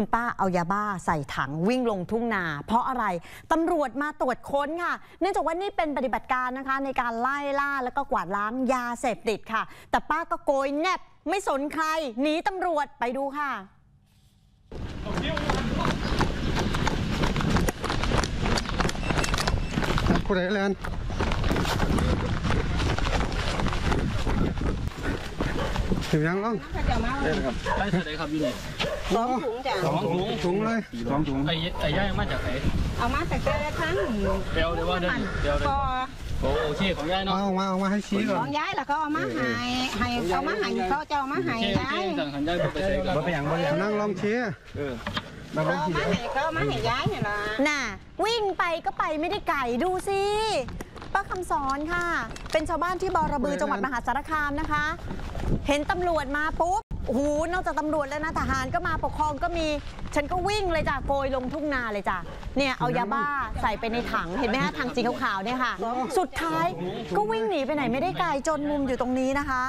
คุณป้าเอายาบ้าใส่ถังวิ่งลงทุ่งนาเพราะอะไรตำรวจมาตรวจค้นค่ะเนื่องจากว่านี่เป็นปฏิบัติการนะคะในการไล่ล่าแล้วก็กวาดล้างยาเสพติดค่ะแต่ป้าก็โกยแนบไม่สนใครหนีตำรวจไปดูค่ะคุณไอแลนด์ถึงยังล่ะได้ครับได้เลยครับอยู่นี่2 ถุงจ้ะ2 ถุงเลย2 ถุงไอ้ย่ามาจากไหนเอามาจากเจ้าละครั้งเดี๋ยวว่าเดี๋ยวโอ้โอเคของย่าเนาะเอามาให้ชี้ก่อนของย่าล่ะก็เอามาให้เอามาให้เขาเจ้ามาให้ย่าบ่ไปหยังบ่อย่างนั่งลองชี้มาให้เขามาให้ย้ายเนี่ยล่ะน่ะวิ่งไปก็ไปไม่ได้ไก่ดูสิป้าคำสอนค่ะเป็นชาวบ้านที่บรบือจังหวัดมหาสารคามนะคะเห็นตำรวจมาปุ๊บโอ้โหนอกจากตำรวจแล้วนะทหารก็มาปกครองก็มีฉันก็วิ่งเลยจ้ะโกยลงทุ่งนาเลยจ้ะเนี่ยเอายาบ้าใส่ไปในถังเห็นไหมฮะถังสีขาวๆเนี่ยค่ะสุดท้ายก็วิ่งหนีไปไหนไม่ได้ไกลจนมุมอยู่ตรงนี้นะคะ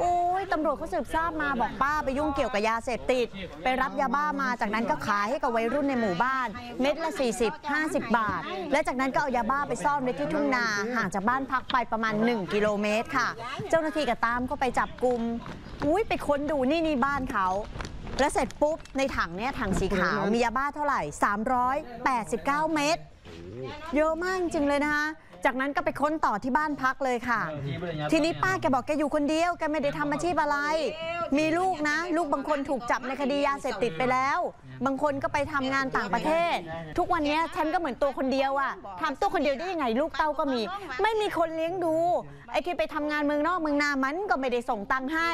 โอ้ยตำรวจเขาสืบทราบมาบอกป้าไปยุ่งเกี่ยวกับยาเสพติดไปรับยาบ้ามาจากนั้นก็ขายให้กับวัยรุ่นในหมู่บ้านเม็ดละ 40-50 บาทและจากนั้นก็เอายาบ้าไปซ่อนไว้ที่ทุ่งนาห่างจากบ้านพักไปประมาณ1 กิโลเมตรค่ะเจ้าหน้าที่ก็ตามก็ไปจับกุมไปค้นดูนี่บ้านเขาแล้วเสร็จปุ๊บในถังเนี้ยถังสีขาวมียาบ้าเท่าไหร่389 เม็ดเยอะมากจริงเลยนะคะจากนั้นก็ไปค้นต่อที่บ้านพักเลยค่ะทีนี้ป้าแกบอกแกอยู่คนเดียวแกไม่ได้ทำอาชีพอะไรมีลูกนะลูกบางคนถูกจับในคดียาเสพติดไปแล้วบางคนก็ไปทำงานต่างประเทศทุกวันนี้ฉันก็เหมือนตัวคนเดียวอะทำตัวคนเดียวได้ยังไงลูกเต้าก็มีไม่มีคนเลี้ยงดูไอ้ที่ไปทำงานเมืองนอกเมืองนามันก็ไม่ได้ส่งตังค์ให้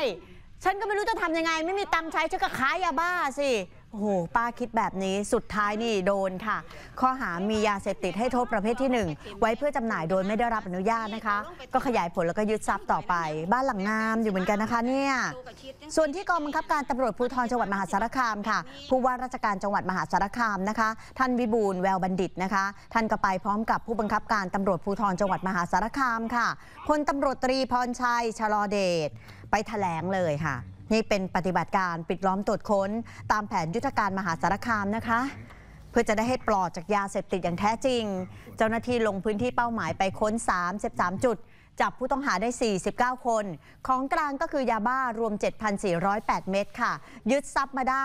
ฉันก็ไม่รู้จะทำยังไงไม่มีตังค์ใช้ฉันก็ขายยาบ้าสิโอ้โหป้าคิดแบบนี้สุดท้ายนี่โดนค่ะข้อหามียาเสพติดให้โทษประเภทที่1ไว้เพื่อจำหน่ายโดยไม่ได้รับอนุญาตนะคะก็ขยายผลแล้วก็ยึดทรัพย์ต่อไปบ้านหลังงามอยู่เหมือนกันนะคะเนี่ยส่วนที่กองบังคับการตำรวจภูธรจังหวัดมหาสารคามค่ะผู้ว่าราชการจังหวัดมหาสารคามนะคะท่านวิบูลย์แววบัณฑิตนะคะท่านก็ไปพร้อมกับผู้บังคับการตำรวจภูธรจังหวัดมหาสารคามค่ะพลตำรวจตรีพรชัยชลอเดชไปแถลงเลยค่ะนี่เป็นปฏิบัติการปิดล้อมตรวจค้นตามแผนยุทธการมหาสารคามนะคะเพื่อจะได้ให้ปลอดจากยาเสพติดอย่างแท้จริงเจ้าหน้าที่ลงพื้นที่เป้าหมายไปค้น33 จุดจับผู้ต้องหาได้49 คนของกลางก็คือยาบ้ารวม 7,408 เม็ดค่ะยึดทรัพย์มาได้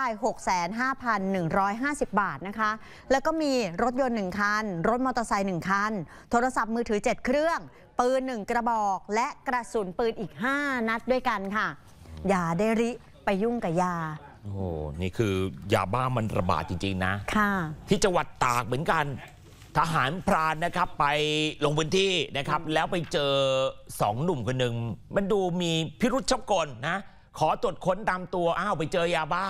65,150 บาทนะคะแล้วก็มีรถยนต์1 คันรถมอเตอร์ไซค์1 คันโทรศัพท์มือถือ 7 เครื่องปืน 1 กระบอกและกระสุนปืนอีก 5 นัดด้วยกันค่ะอย่าได้ริไปยุ่งกับยาโอ้โหนี่คือยาบ้ามันระบาดจริงๆนะค่ะที่จังหวัดตากเหมือนกันทหารพรานนะครับไปลงพื้นที่นะครับแล้วไปเจอ2 หนุ่มคนหนึ่งมันดูมีพิรุธชักกลนะขอตรวจค้นตามตัวอ้าวไปเจอยาบ้า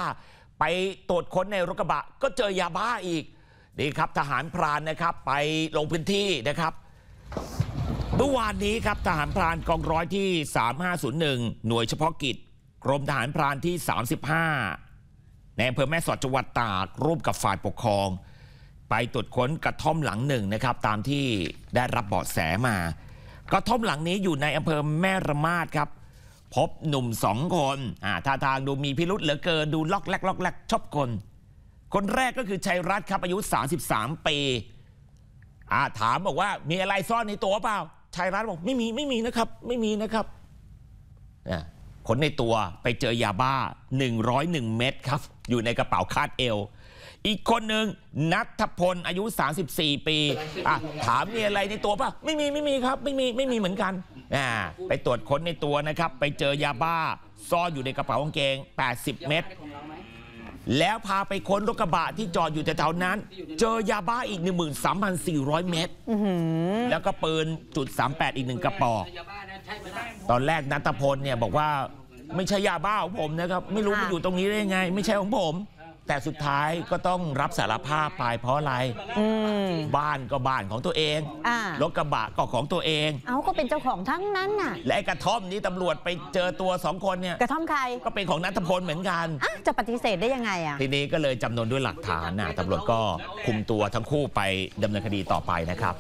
ไปตรวจค้นในรถกระบะก็เจอยาบ้าอีกนี่ครับทหารพรานนะครับไปลงพื้นที่นะครับเมื่อวานนี้ครับทหารพรานกองร้อยที่3501หน่วยเฉพาะกิจกรมทหารพรานที่35ในอำเภอแม่สอดจังหวัดตากร่วมกับฝ่ายปกครองไปตรวจค้นกระท่อมหลังหนึ่งนะครับตามที่ได้รับเบาะแสมากระท่อมหลังนี้อยู่ในอำเภอแม่ระมาดครับพบหนุ่ม2 คนท่าทางดูมีพิรุธเหลือเกินดูล็อกแรกชอบคนแรกก็คือชัยรัตน์ครับอายุ33 ปีถามบอกว่ามีอะไรซ่อนในตัวเปล่าชัยรัตน์บอกไม่มีนะครับคนในตัวไปเจอยาบ้า101 เม็ดครับอยู่ในกระเป๋าคาดเอวอีกคนหนึ่งณัฐพลอายุ34 ปีถามมีอะไรในตัวป่ะไม่มีครับไม่มีเหมือนกันไปตรวจค้นในตัวนะครับไปเจอยาบ้าซ่อนอยู่ในกระเป๋ากางเกง80 เม็ดแล้วพาไปค้นรถกระบะที่จอดอยู่แถวๆนั้นเจอยาบ้าอีก 13,400 เม็ดแล้วก็ปืน.38 อีก 1 กระบอกตอนแรกณัฐพลเนี่ยบอกว่าไม่ใช่ยาบ้าของผมนะครับไม่รู้มันอยู่ตรงนี้ได้ยังไงไม่ใช่ของผมแต่สุดท้ายก็ต้องรับสารภาพไปเพราะอะไรบ้านก็บ้านของตัวเองรถกระบะก็ของตัวเองเอ้าก็เป็นเจ้าของทั้งนั้นน่ะและกระท่อมนี้ตำรวจไปเจอตัว2 คนเนี่ยกระท่อมใครก็เป็นของณัฐพลเหมือนกันจะปฏิเสธได้ยังไงทีนี้ก็เลยจำนวนด้วยหลักฐานตำรวจก็คุมตัวทั้งคู่ไปดำเนินคดีต่อไปนะครับ